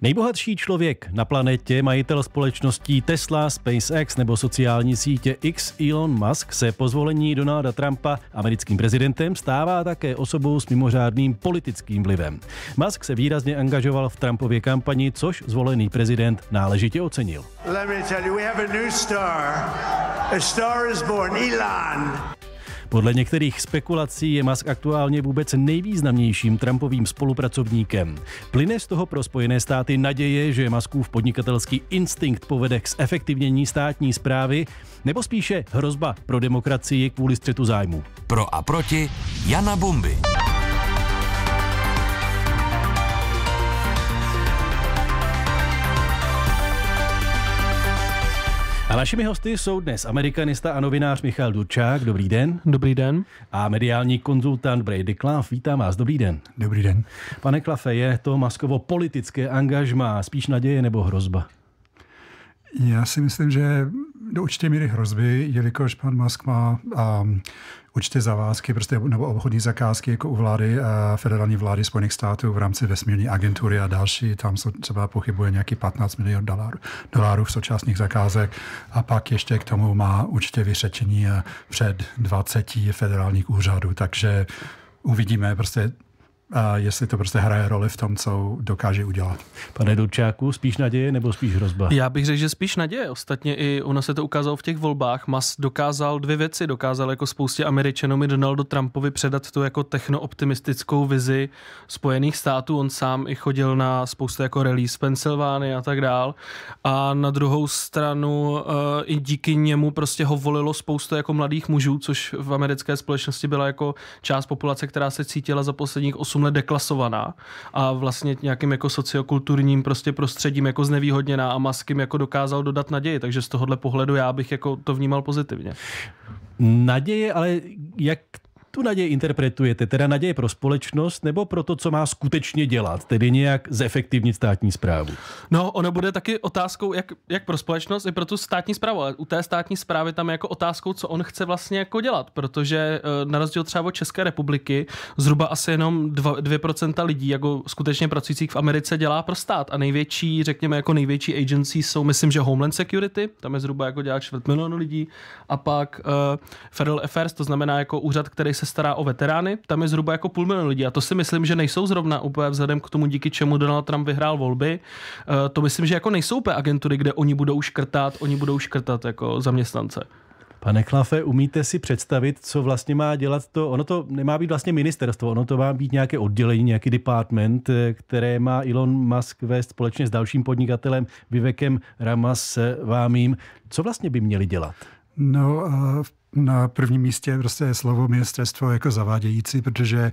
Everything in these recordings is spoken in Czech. Nejbohatší člověk na planetě, majitel společností Tesla, SpaceX nebo sociální sítě X Elon Musk se po zvolení Donalda Trumpa americkým prezidentem stává také osobou s mimořádným politickým vlivem. Musk se výrazně angažoval v Trumpově kampani, což zvolený prezident náležitě ocenil. Podle některých spekulací je Musk aktuálně vůbec nejvýznamnějším Trumpovým spolupracovníkem. Plyne z toho pro Spojené státy naděje, že Muskův podnikatelský instinkt povede k zefektivnění státní správy, nebo spíše hrozba pro demokracii kvůli střetu zájmu. Pro a proti Jana Bumby. A našimi hosty jsou dnes amerikanista a novinář Michal Durčák. Dobrý den. Dobrý den. A mediální konzultant Brady Clough. Vítám vás. Dobrý den. Dobrý den. Pane Claffe, je to Muskovo politické angažmá spíš naděje nebo hrozba? Já si myslím, že do určité míry hrozby, jelikož pan Musk má určité zavázky nebo obchodní zakázky jako u vlády a federální vlády Spojených států v rámci vesmírní agentury a další. Tam se třeba pochybuje nějaký 15 milionů dolarů v současných zakázek a pak ještě k tomu má určitě vyřečení před 20 federálních úřadů. Takže uvidíme jestli to hraje roli v tom, co dokáže udělat. Pane Durčáku, spíš naděje nebo spíš hrozba? Já bych řekl, že spíš naděje. Ostatně i ono se to ukázalo v těch volbách. Musk dokázal dvě věci. Dokázal jako spoustě Američanům i Donaldu Trumpovi předat tu jako technooptimistickou vizi Spojených států. On sám i chodil na spoustu jako rally z Pensylvánie a tak dál. A na druhou stranu i díky němu ho volilo spoustu jako mladých mužů, což v americké společnosti byla jako část populace, která se cítila za posledních 8 let deklasovaná a vlastně nějakým jako sociokulturním prostředím jako znevýhodněná a Muskem jako dokázal dodat naději, takže z tohohle pohledu já bych jako to vnímal pozitivně. Naděje, ale jak tu naději interpretujete? Teda naděje pro společnost nebo pro to, co má skutečně dělat, tedy nějak zefektivnit státní správu? No, ono bude taky otázkou, jak pro společnost i pro tu státní správu, ale u té státní správy tam je jako otázkou, co on chce vlastně jako dělat, protože na rozdíl třeba od České republiky zhruba asi jenom 2% lidí jako skutečně pracujících v Americe dělá pro stát a největší, řekněme jako největší agency jsou, myslím, že Homeland Security, tam je zhruba jako dělá 4 milionu lidí a pak Federal Affairs, to znamená jako úřad, který se stará o veterány, tam je zhruba jako půl milionu lidí a to si myslím, že nejsou zrovna úplně vzhledem k tomu, díky čemu Donald Trump vyhrál volby, to myslím, že jako nejsou úplně agentury, kde oni budou škrtat jako zaměstnance. Pane Klaffe, umíte si představit, co vlastně má dělat to? Ono to nemá být vlastně ministerstvo, ono to má být nějaké oddělení, nějaký department, které má Elon Musk vést společně s dalším podnikatelem Vivekem Ramaswamym. Co vlastně by měli dělat? No, na prvním místě je slovo ministerstvo jako zavádějící, protože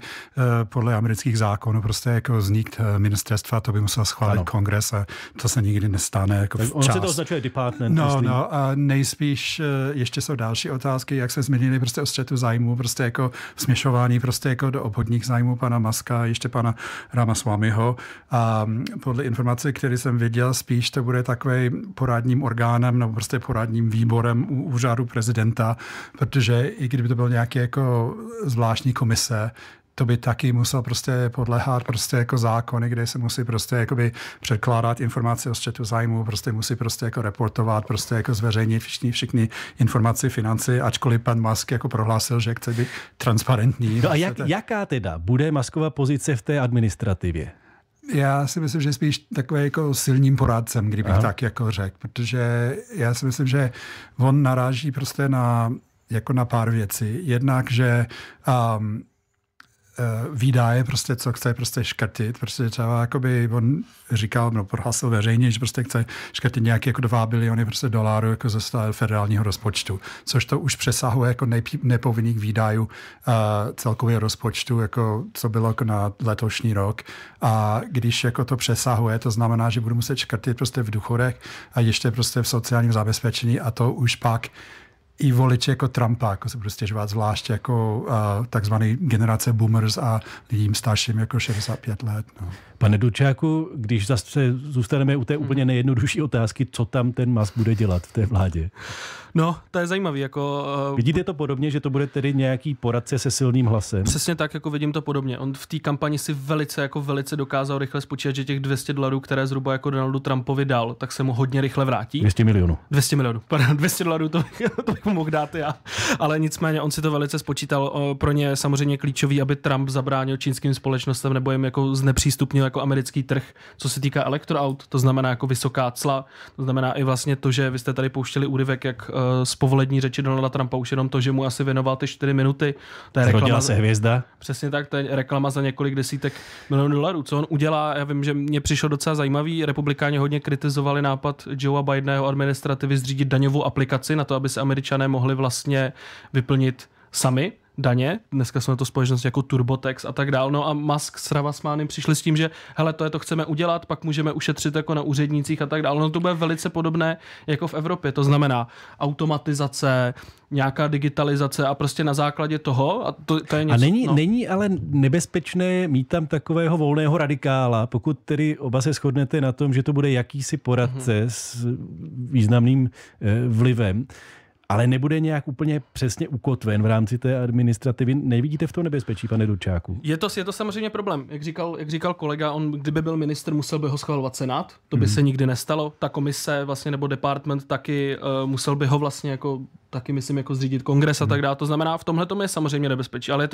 podle amerických zákonů jako vznik ministerstva, to by musel schválit kongres a to se nikdy nestane. Jako on se to označuje department. No a nejspíš ještě jsou další otázky, jak se změnili o střetu zájmu, jako směšování jako do obchodních zájmů pana Muska, ještě pana Ramaswamyho. A podle informací, které jsem viděl, spíš to bude takovým poradním orgánem nebo poradním výborem u úřadu prezidenta, protože i kdyby to byl nějaký jako zvláštní komise, to by taky musel podléhat jako zákony, kde se musí předkládat informace o střetu zájmu, musí jako reportovat, zveřejnit všichni informace, financí, ačkoliv pan Musk jako prohlásil, že chce být transparentní. No a jaká teda bude Muskova pozice v té administrativě? Já si myslím, že spíš takový jako silným poradcem, kdybych tak jako řekl, protože já si myslím, že on naráží na pár věcí. Jednak, že výdaje, co chce škrtit. Třeba on říkal, prohlásil veřejně, že chce škrtit nějaké 2 biliony dolarů ze federálního rozpočtu, což to už přesahuje nepovinných výdajů celkově rozpočtu, co bylo na letošní rok. A když to přesahuje, to znamená, že budu muset škrtit v důchodech a ještě v sociálním zabezpečení a to už pak i voliči jako Trumpa, se budou stěžovat, zvlášť takzvaný generace boomers a lidím starším 65 let. No. Pane Durčáku, když zase zůstaneme u té úplně nejjednodušší otázky, co tam ten Musk bude dělat v té vládě? No, to je zajímavý. Jako, vidíte to podobně, že to bude tedy nějaký poradce se silným hlasem? Přesně tak, jako vidím to podobně. On v té kampani si velice dokázal rychle spočítat, že těch $200, které zhruba jako Donaldu Trumpovi dal, tak se mu hodně rychle vrátí. 200 milionů. Pardon, $200 to bych mu mohl dát já. Ale nicméně on si to velice spočítal. Pro ně samozřejmě klíčový, aby Trump zabránil čínským společnostem nebo jim jako znepřístupnil jako americký trh, co se týká elektroaut, to znamená jako vysoká cla, to znamená i vlastně to, že vy jste tady pouštěli úryvek, jak z povolení řeči Donalda Trumpa, už jenom to, že mu asi věnoval ty 4 minuty. To je reklama se hvězda. Přesně tak, to je reklama za několik desítek milionů dolarů. Co on udělá? Já vím, že mě přišlo docela zajímavý. Republikáni hodně kritizovali nápad Joea Bidena, jeho administrativy, zřídit daňovou aplikaci na to, aby se Američané mohli vlastně vyplnit sami daně. Dneska jsou na to společnosti jako TurboTax a tak dál. No a Musk s Ramaswamym přišli s tím, že hele, to chceme udělat, pak můžeme ušetřit jako na úřednících a tak dál. No to bude velice podobné jako v Evropě. To znamená automatizace, nějaká digitalizace a prostě na základě toho. A to je něco, není ale nebezpečné mít tam takového volného radikála, pokud tedy oba se shodnete na tom, že to bude jakýsi poradce s významným vlivem, ale nebude nějak úplně přesně ukotven v rámci té administrativy. Nevidíte v tom nebezpečí, pane Durčáku? Je to samozřejmě problém. Jak říkal kolega, on kdyby byl ministr, musel by ho schvalovat Senát. To by se nikdy nestalo. Ta komise vlastně nebo department taky musel by ho vlastně jako taky myslím jako zřídit kongres a tak dále. To znamená, v tomhle tom je samozřejmě nebezpečí, ale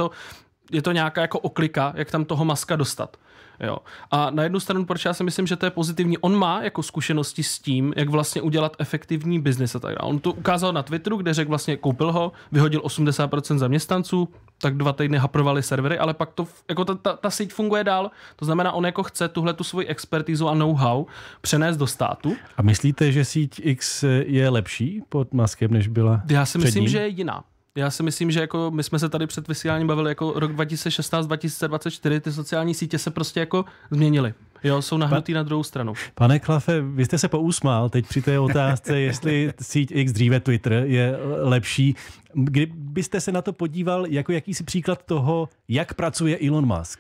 je to nějaká jako oklika, jak tam toho Muska dostat. Jo. A na jednu stranu, proč já si myslím, že to je pozitivní, on má jako zkušenosti s tím, jak vlastně udělat efektivní biznis a tak dále. On to ukázal na Twitteru, kde řekl vlastně, koupil ho, vyhodil 80% zaměstnanců, tak 2 týdny haprovali servery, ale pak to, jako ta síť funguje dál. To znamená, on jako chce tuhle tu svoji expertizu a know-how přenést do státu. A myslíte, že síť X je lepší pod Muskem, než byla? Já si myslím, že je jiná. Já si myslím, že jako my jsme se tady před vysíláním bavili jako rok 2016-2024, ty sociální sítě se prostě jako změnily. Jo, jsou nahnutý na druhou stranu. Pane Klaffe, vy jste se pousmál teď při té otázce, jestli síť X, dříve Twitter, je lepší. Kdybyste se na to podíval jako jakýsi příklad toho, jak pracuje Elon Musk?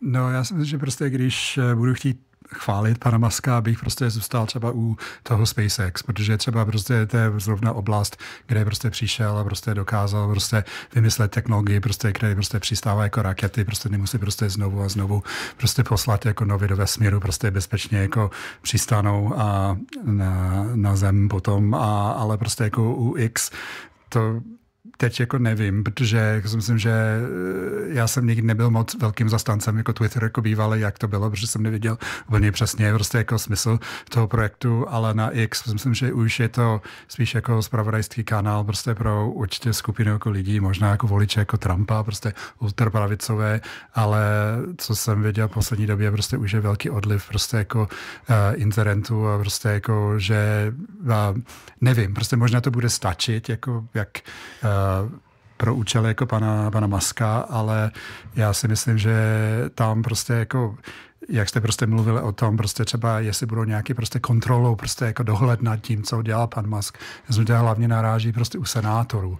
No já si myslím, že prostě když budu chtít chválit pana Muska, abych prostě zůstal třeba u toho SpaceX, protože třeba prostě to je zrovna oblast, kde prostě přišel a prostě dokázal prostě vymyslet technologii, prostě, které prostě přistává jako rakety, prostě nemusí prostě znovu prostě poslat jako nově do vesmíru, prostě bezpečně jako přistanou a na zem potom, ale prostě jako u X to teď jako nevím, protože myslím, že já jsem nikdy nebyl moc velkým zastancem jako Twitter, jako bývalý, jak to bylo, protože jsem neviděl úplně přesně prostě jako smysl toho projektu, ale na X myslím, že už je to spíš jako zpravodajský kanál prostě pro určitě skupinu jako lidí, možná jako voliče jako Trumpa, prostě ultrapravicové, ale co jsem viděl v poslední době, prostě už je velký odliv prostě jako internetu a prostě jako, že nevím, prostě možná to bude stačit, jako jak pro účely jako pana Muska, ale já si myslím, že tam prostě jako jak jste prostě mluvili o tom, prostě třeba jestli budou nějaký prostě kontrolou, prostě jako dohled nad tím, co dělal pan Musk. Já jsem to hlavně naráží prostě u senátorů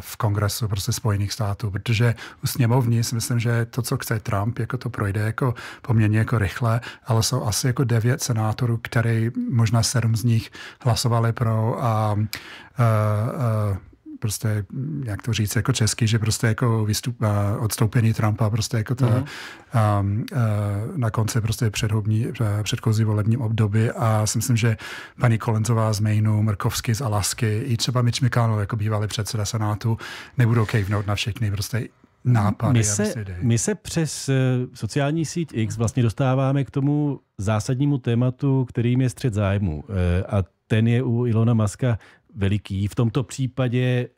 v kongresu prostě Spojených států, protože u sněmovní si myslím, že to, co chce Trump, jako to projde jako poměrně jako rychle, ale jsou asi jako 9 senátorů, který možná 7 z nich hlasovali pro prostě, jak to říct, jako česky, že prostě jako odstoupení Trumpa prostě jako na konci prostě předchozí volebním období a si myslím, že paní Collinsová z Mainu, Murkowski z Alasky i třeba Mitch McConnell, jako bývalý předseda Senátu, nebudou kejvnout na všechny prostě nápady. My se přes sociální síť X vlastně dostáváme k tomu zásadnímu tématu, kterým je střet zájmu a ten je u Elona Muska veliký, v tomto případě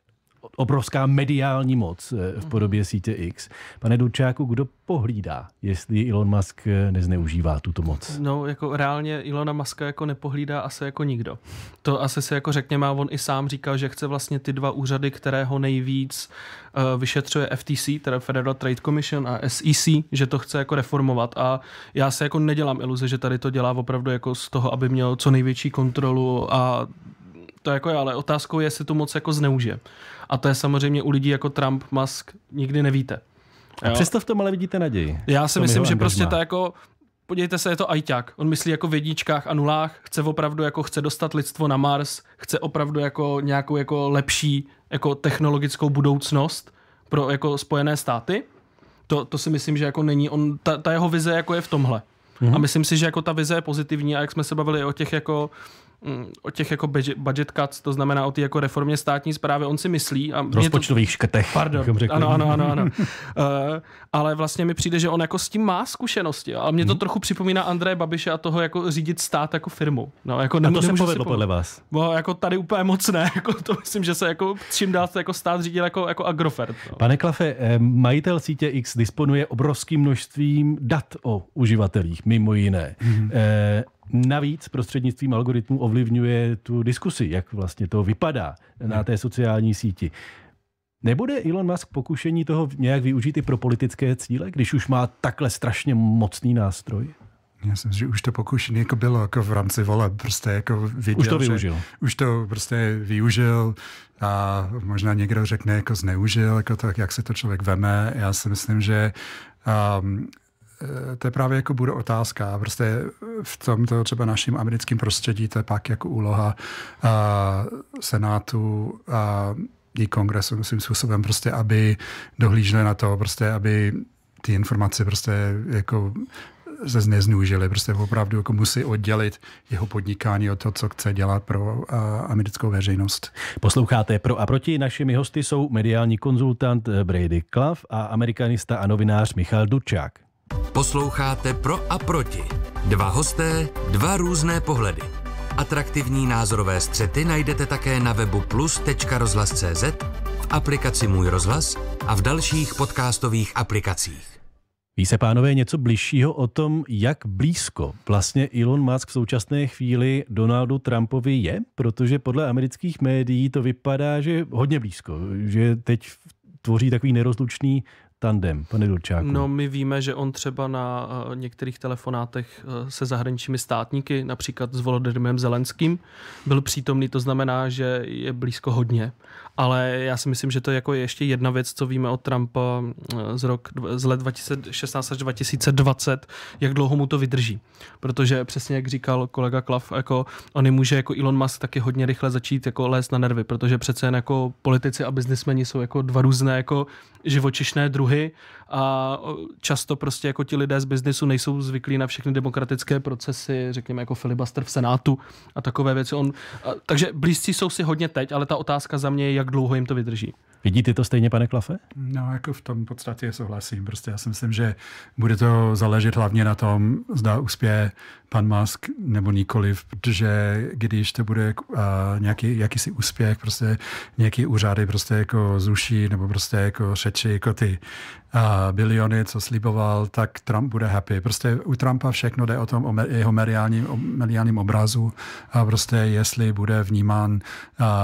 obrovská mediální moc v podobě sítě X. Pane Durčáku, kdo pohlídá, jestli Elon Musk nezneužívá tuto moc? No, jako reálně Elona Muska jako nepohlídá asi jako nikdo. To asi se jako řekněme, on i sám říkal, že chce vlastně ty 2 úřady, které ho nejvíc vyšetřuje FTC, teda Federal Trade Commission a SEC, že to chce jako reformovat a já se jako nedělám iluze, že tady to dělá opravdu jako z toho, aby měl co největší kontrolu a to jako je, ale otázkou je, jestli to moc jako zneužije. A to je samozřejmě u lidí jako Trump, Musk, nikdy nevíte. A přesto v tom ale vidíte naději. Já si myslím, že prostě ta jako Podívejte se, je to ajťák. On myslí jako v jedničkách a nulách, chce opravdu jako chce dostat lidstvo na Mars, chce opravdu jako nějakou jako lepší jako technologickou budoucnost pro jako Spojené státy. To si myslím, že jako není on, ta jeho vize jako je v tomhle. A myslím si, že jako ta vize je pozitivní a jak jsme se bavili o těch jako budget cuts, to znamená o té jako reformě státní správy, on si myslí... A rozpočtových škrtech. Pardon, ano. Ale vlastně mi přijde, že on jako s tím má zkušenosti. A mě to trochu připomíná Andreje Babiše a toho jako řídit stát jako firmu. No, jako a to se povedlo podle vás? No, jako tady úplně moc ne. Jako to myslím, že se jako čím dál jako stát řídil jako Agrofert. No. Pane Klaffe, majitel sítě X disponuje obrovským množstvím dat o uživatelích, mimo jiné. Navíc prostřednictvím algoritmů ovlivňuje tu diskusi, jak vlastně to vypadá na té sociální síti. Nebude Elon Musk pokušení toho nějak využít i pro politické cíle, když už má takhle strašně mocný nástroj? Já si myslím, že už to pokušení jako bylo jako v rámci voleb. Prostě jako viděl, už to využil. Už to prostě využil a možná někdo řekne, jako zneužil, jako tak, jak se to člověk veme. Já si myslím, že... to je právě jako bude otázka. Prostě v tomto třeba naším americkém prostředí to je pak jako úloha Senátu a i Kongresu myslím způsobem prostě, aby dohlíželi na to, prostě, aby ty informace prostě jako se nezneužily. Prostě opravdu jako musí oddělit jeho podnikání od toho, co chce dělat pro americkou veřejnost. Posloucháte Pro a proti. Našimi hosty jsou mediální konzultant Brady Clough a amerikanista a novinář Michal Durčák. Posloucháte Pro a proti. Dva hosté, dva různé pohledy. Atraktivní názorové střety najdete také na webu plus.rozhlas.cz, v aplikaci Můj rozhlas a v dalších podcastových aplikacích. Ví se, pánové, něco bližšího o tom, jak blízko vlastně Elon Musk v současné chvíli Donaldu Trumpovi je? Protože podle amerických médií to vypadá, že hodně blízko, že teď tvoří takový nerozlučný tandem, pane Durčáku. No, my víme, že on třeba na některých telefonátech se zahraničními státníky, například s Volodymyrem Zelenským, byl přítomný, to znamená, že je blízko hodně. Ale já si myslím, že to je jako ještě jedna věc, co víme od Trumpa z let 2016 až 2020, jak dlouho mu to vydrží. Protože přesně jak říkal kolega Klaff, jako on může jako Elon Musk taky hodně rychle začít jako lézt na nervy, protože přece jen jako politici a biznismeni jsou jako dva různé jako živočišné druhy a často prostě jako ti lidé z biznisu nejsou zvyklí na všechny demokratické procesy, řekněme jako filibuster v Senátu a takové věci. Takže blízcí jsou si hodně teď, ale ta otázka za mě je, jak dlouho jim to vydrží. Vidíte to stejně, pane Klaffe? No, jako v tom podstatě souhlasím. Prostě já si myslím, že bude to záležet hlavně na tom, zda uspěje pan Musk nebo nikoliv, protože když to bude jakýsi úspěch, prostě nějaký úřady prostě jako zruší nebo prostě jako řeči jako ty biliony, co sliboval, tak Trump bude happy. Prostě u Trumpa všechno jde o tom, o jeho mediálním obrazu a prostě jestli bude vnímán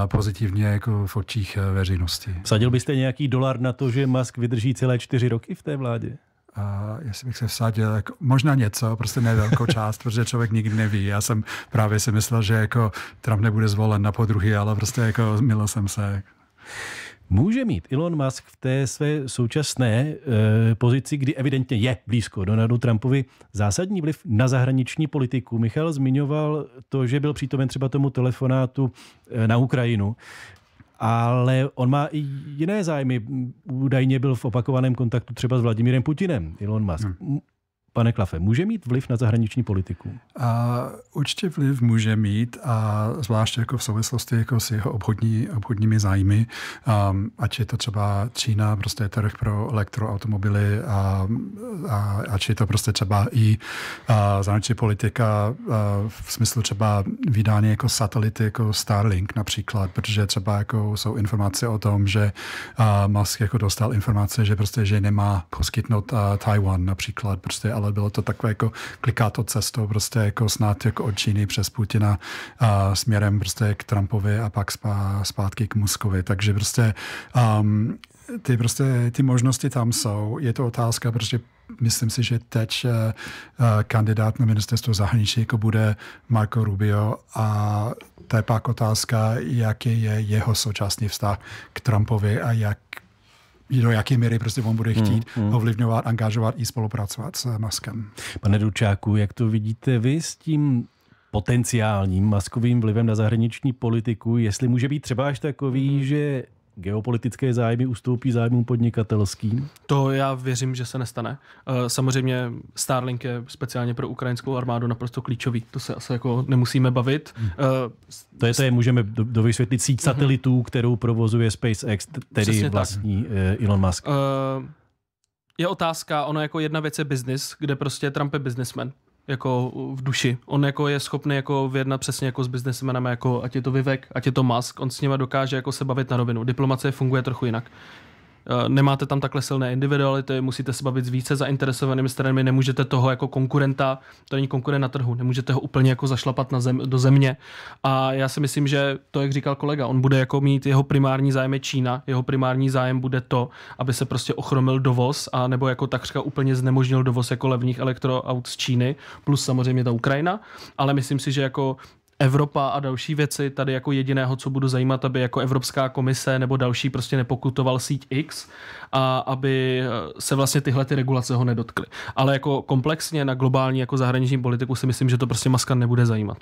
pozitivně jako v očích veřejnosti. Vsadil byste nějaký dolar na to, že Musk vydrží celé 4 roky v té vládě? Jestli bych se vsadil, jako, možná něco, prostě ne velkou část, protože člověk nikdy neví. Já jsem právě si myslel, že jako Trump nebude zvolen na podruhý, ale prostě jako zmylil jsem se. Může mít Elon Musk v té své současné pozici, kdy evidentně je blízko Donaldu Trumpovi, zásadní vliv na zahraniční politiku? Michal zmiňoval to, že byl přítomen třeba tomu telefonátu na Ukrajinu. Ale on má i jiné zájmy. Údajně byl v opakovaném kontaktu třeba s Vladimirem Putinem, Elon Musk. Pane Klaffe, může mít vliv na zahraniční politiku? Určitě vliv může mít, a zvláště jako v souvislosti jako s jeho obchodními zájmy, ať je to třeba Čína, prostě trh pro elektroautomobily, a ať je to prostě třeba i zahraniční politika v smyslu třeba vydání jako satelity, jako Starlink například, protože třeba jako jsou informace o tom, že Musk jako dostal informace, že prostě že nemá poskytnout Taiwan například, prostě ale bylo to takové jako klikáto cestou prostě jako snad jako od Číny přes Putina směrem prostě k Trumpovi a pak zpátky k Muskovi. Takže ty možnosti tam jsou. Je to otázka, protože myslím si, že teď kandidát na ministerstvo zahraničí jako bude Marco Rubio a to je pak otázka, jaký je jeho současný vztah k Trumpovi a jak do jaké míry prostě on bude chtít ovlivňovat, angažovat i spolupracovat s Muskem. Pane Durčáku, jak to vidíte vy s tím potenciálním Muskovým vlivem na zahraniční politiku, jestli může být třeba až takový, že geopolitické zájmy ustoupí zájmům podnikatelským? To já věřím, že se nestane. Samozřejmě Starlink je speciálně pro ukrajinskou armádu naprosto klíčový. To se asi jako nemusíme bavit. To je můžeme dovysvětlit síť satelitů, kterou provozuje SpaceX, tedy přesně vlastní tak. Elon Musk. Je otázka, ono jako jedna věc je business, kde prostě Trump je businessman. Jako v duši. On jako je schopný jako vyjednat přesně jako s biznesmenama, jako ať je to Vivek, ať je to Musk, on s nima dokáže jako se bavit na rovinu. Diplomacie funguje trochu jinak. Nemáte tam takhle silné individuality, musíte se bavit s více zainteresovanými stranami, nemůžete toho jako konkurenta, to není konkurent na trhu, nemůžete ho úplně jako zašlapat na do země. A já si myslím, že to, jak říkal kolega, on bude jako mít jeho primární zájem je Čína, jeho primární zájem bude to, aby se prostě ochromil dovoz, a nebo jako takřka úplně znemožnil dovoz jako levných elektroaut z Číny, plus samozřejmě ta Ukrajina, ale myslím si, že jako Evropa a další věci, tady jako jediného, co budu zajímat, aby jako Evropská komise nebo další prostě nepokutoval síť X a aby se vlastně tyhle ty regulace ho nedotkly. Ale jako komplexně na globální jako zahraniční politiku si myslím, že to prostě Muska nebude zajímat.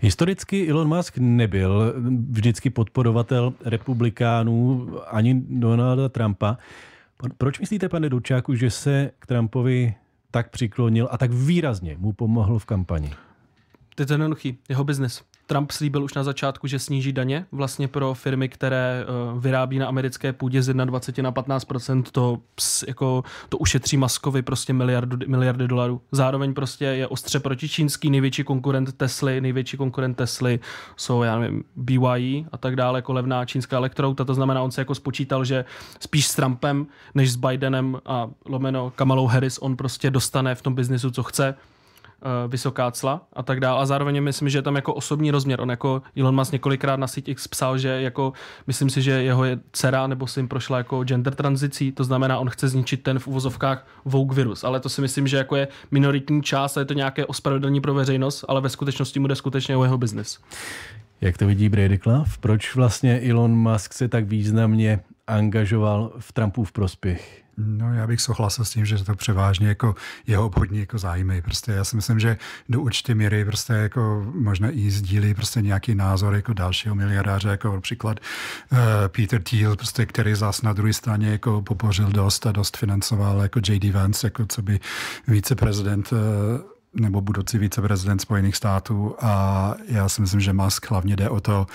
Historicky Elon Musk nebyl vždycky podporovatel republikánů ani Donalda Trumpa. Proč myslíte, pane Durčáku, že se k Trumpovi tak přiklonil a tak výrazně mu pomohl v kampani? To je jednoduchý, jeho biznis. Trump slíbil už na začátku, že sníží daně vlastně pro firmy, které vyrábí na americké půdě z 21 na 15%, to ušetří Muskovi prostě miliardy dolarů. Zároveň prostě je ostře protičínský, největší konkurent Tesly jsou, já nevím, BYD a tak dále, jako levná čínská elektroauta, to znamená, on se jako spočítal, že spíš s Trumpem než s Bidenem a Kamalou Harris on prostě dostane v tom biznisu, co chce, vysoká cla a tak dále. A zároveň myslím, že je tam jako osobní rozměr. On jako Elon Musk několikrát na síť X psal, že jako myslím si, že jeho dcera nebo syn prošla jako gender tranzicí, to znamená, on chce zničit ten v uvozovkách woke virus, ale to si myslím, že jako je minoritní část a je to nějaké ospravedlnění pro veřejnost, ale ve skutečnosti mu jde skutečně o jeho biznis. Jak to vidí Brady Clough? Proč vlastně Elon Musk se tak významně angažoval v Trumpův prospěch? No, já bych souhlasil s tím, že to převážně jako jeho obchodní jako zájmy. Prostě já si myslím, že do určité míry prostě jako možná i sdílí prostě nějaký názor jako dalšího miliardáře, jako například Peter Thiel, prostě, který zas na druhé straně jako popořil dost a dost financoval jako J.D. Vance, jako co by viceprezident nebo budoucí viceprezident Spojených států, a já si myslím, že Musk hlavně jde o to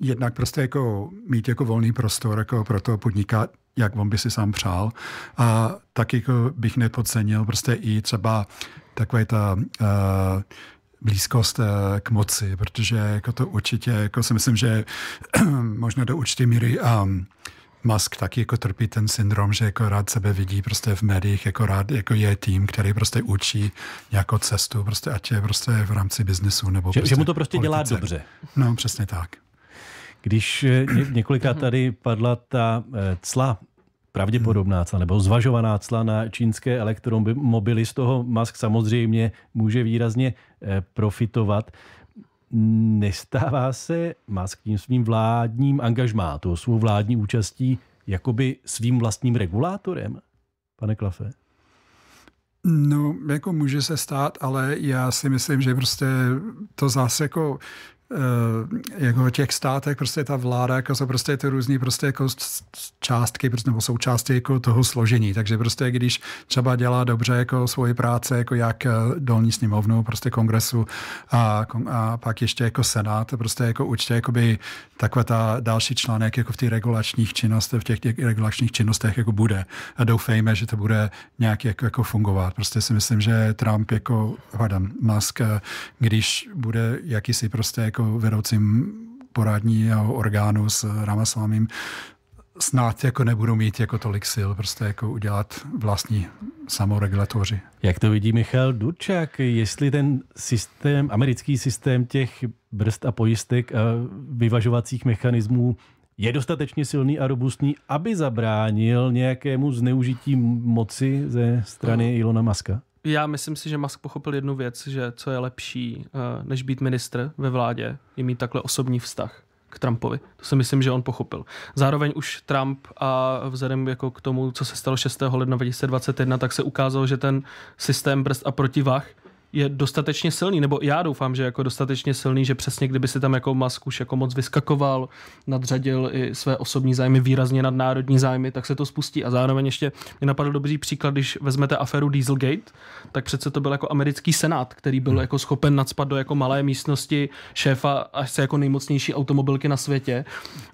jednak prostě jako mít jako volný prostor jako pro to podnikat, jak on by si sám přál, a taky jako bych nepodcenil prostě i třeba takové ta blízkost k moci, protože jako to určitě jako si myslím, že možná do určité míry Musk taky jako trpí ten syndrom, že jako rád sebe vidí prostě v médiích, jako rád jako je tým, který prostě učí nějakou cestu, prostě ať je prostě v rámci biznesu nebo že mu to prostě politice dělá dobře. No, přesně tak. Když několikrát tady padla ta cla, pravděpodobná cla nebo zvažovaná cla na čínské elektromobily, z toho Musk samozřejmě může výrazně profitovat. Nestává se Musk tím svým vládním angažmá, tou svou vládní účastí, jakoby svým vlastním regulátorem, pane Klaffe? No, jako může se stát, ale já si myslím, že prostě to zase jako těch státech prostě ta vláda, jako jsou prostě ty různý prostě jako částky, prostě, nebo součástky jako toho složení, takže prostě když třeba dělá dobře jako svoji práce, jako jak dolní sněmovnu, prostě kongresu a pak ještě jako senát, prostě jako určitě jakoby taková ta další článek jako v těch regulačních činnostech, jako bude, a doufejme, že to bude nějak jako fungovat. Prostě si myslím, že Trump jako, Musk, když bude jakýsi prostě jako vedoucím poradního orgánu s Ramaswamym, snad jako nebudou mít jako tolik sil prostě jako udělat vlastní samoregulatoři. Jak to vidí Michal Durčák, jestli ten systém, americký systém těch brzd a pojistek a vyvažovacích mechanismů je dostatečně silný a robustní, aby zabránil nějakému zneužití moci ze strany Elona Muska? Já myslím si, že Musk pochopil jednu věc, že co je lepší, než být ministr ve vládě, je mít takhle osobní vztah. k Trumpovi. To si myslím, že on pochopil. Zároveň už Trump a vzhledem jako k tomu, co se stalo 6. ledna 2021, tak se ukázalo, že ten systém brzd a protivah je dostatečně silný, nebo já doufám, že jako dostatečně silný, že přesně kdyby si tam jako Musk už jako moc vyskakoval, nadřadil i své osobní zájmy výrazně nad národní zájmy, tak se to spustí. A zároveň ještě mi napadl dobrý příklad, když vezmete aféru Dieselgate, tak přece to byl jako americký senát, který byl jako schopen nacpat do jako malé místnosti šéfa až jako nejmocnější automobilky na světě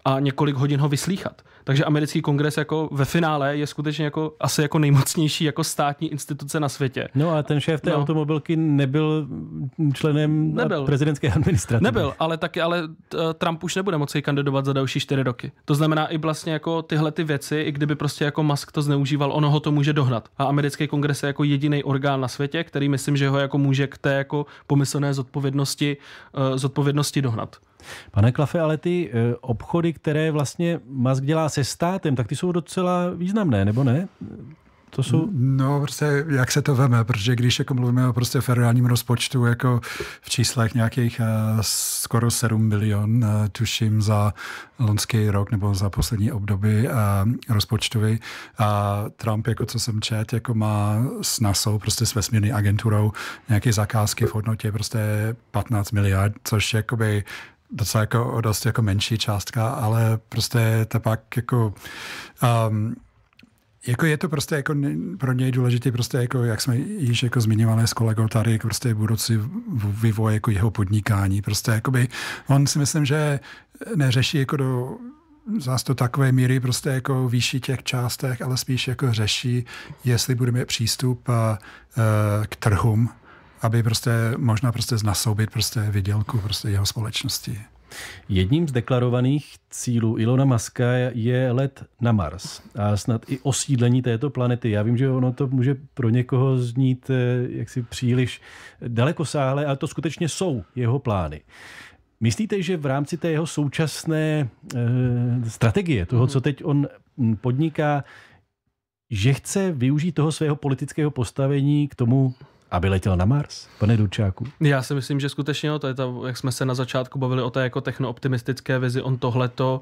a několik hodin ho vyslýchat. Takže americký kongres jako ve finále je skutečně jako asi jako nejmocnější jako státní instituce na světě. No a ten šéf té automobilky nebyl členem prezidentské administrativy. Nebyl, ale taky Trump už nebude moci kandidovat za další 4 roky. To znamená i vlastně jako tyhle ty věci, i kdyby prostě jako Musk to zneužíval, ono ho to může dohnat. A americký kongres je jako jediný orgán na světě, který myslím, že ho jako může k té jako pomyslné zodpovědnosti dohnat. Pane Klaffe, ale ty obchody, které vlastně Musk dělá se státem, tak ty jsou docela významné, nebo ne? To jsou... No, prostě jak se to veme, protože když jako mluvíme o prostě federálním rozpočtu jako v číslech nějakých skoro 7 bilion, tuším za loňský rok nebo za poslední období rozpočtový. A Trump, jako co jsem čet, jako má s NASA, prostě s vesmírnou agenturou nějaké zakázky v hodnotě prostě 15 miliard, což jakoby docela jako dost jako menší částka, ale prostě to pak jako... Jako je to prostě jako pro něj důležité, prostě jako, jak jsme již jako zmiňovali s kolegou tady, jako prostě budoucí vývoj jako jeho podnikání. Prostě jakoby, on si myslím, že neřeší jako do zás to takové míry prostě jako výši těch částech, ale spíš jako řeší, jestli budeme mít přístup k trhům, aby prostě možná prostě znasoubit prostě vydělku prostě jeho společnosti. Jedním z deklarovaných cílů Elona Muska je let na Mars a snad i osídlení této planety. Já vím, že ono to může pro někoho znít jaksi příliš dalekosáhle, ale to skutečně jsou jeho plány. Myslíte, že v rámci té jeho současné strategie, toho, co teď on podniká, že chce využít toho svého politického postavení k tomu, aby letěl na Mars, pane Durčáku? Já si myslím, že skutečně, no, to je to, jak jsme se na začátku bavili o té jako technooptimistické vizi, on tohleto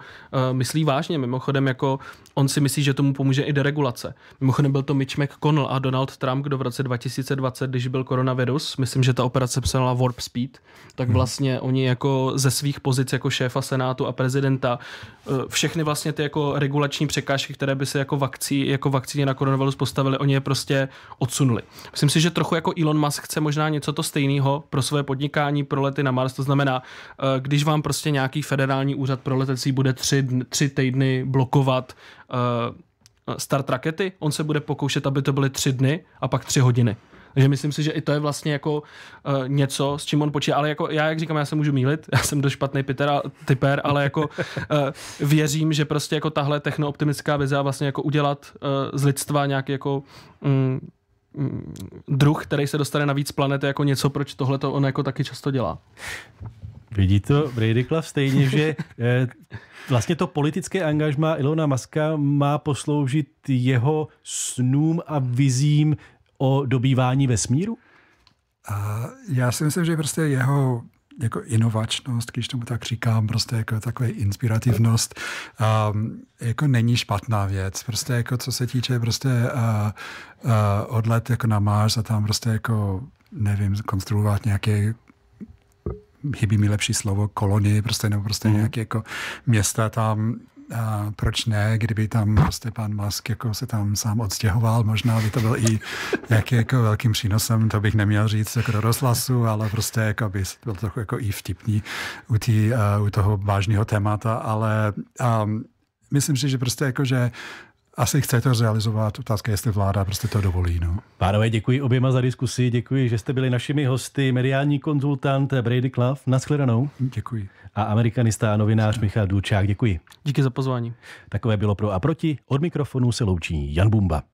myslí vážně. Mimochodem, jako on si myslí, že tomu pomůže i deregulace. Mimochodem byl to Mitch McConnell a Donald Trump, kdo v roce 2020, když byl koronavirus, myslím, že ta operace psala Warp Speed, tak vlastně oni jako ze svých pozic jako šéfa senátu a prezidenta všechny vlastně ty jako regulační překážky, které by se jako vakcíně na koronavirus postavili, oni je prostě odsunuli. Myslím si, že trochu jako Elon Musk chce možná něco to stejného pro své podnikání, pro lety na Mars. To znamená, když vám prostě nějaký federální úřad pro letecí bude 3 týdny blokovat start rakety, on se bude pokoušet, aby to byly 3 dny a pak 3 hodiny. Takže myslím si, že i to je vlastně jako něco, s čím on počítá. Ale jako já, jak říkám, já se můžu mýlit, já jsem do špatnej typer, ale jako věřím, že prostě jako tahle technooptimistická vize vlastně jako udělat z lidstva nějaký jako druh, který se dostane na víc planety, jako něco, proč tohleto on jako taky často dělá. Vidí to Brady Clough stejně, že vlastně to politické angažmá Elona Muska má posloužit jeho snům a vizím o dobývání vesmíru? Já si myslím, že prostě jeho jako inovačnost, když tomu tak říkám, prostě jako takové inspirativnost, jako není špatná věc. Prostě jako co se týče prostě odlet jako na Mars a tam prostě jako, nevím, konstruovat nějaké, chybí mi lepší slovo, kolonie, prostě nebo prostě nějaké jako města tam. A proč ne, kdyby tam prostě pan Musk jako se tam sám odstěhoval, možná by to byl i jaký jako velkým přínosem, to bych neměl říct jako do rozhlasu, ale prostě jako by byl trochu jako i vtipný u toho vážného témata, ale myslím si, že prostě jako, že asi chce to realizovat, otázka, jestli vláda prostě to dovolí. No. Pánové, děkuji oběma za diskusi, děkuji, že jste byli našimi hosty, mediální konzultant Brady Clough, nashledanou. Děkuji. A amerikanista a novinář Michal Durčák, děkuji. Díky za pozvání. Takové bylo Pro a proti, od mikrofonu se loučí Jan Bumba.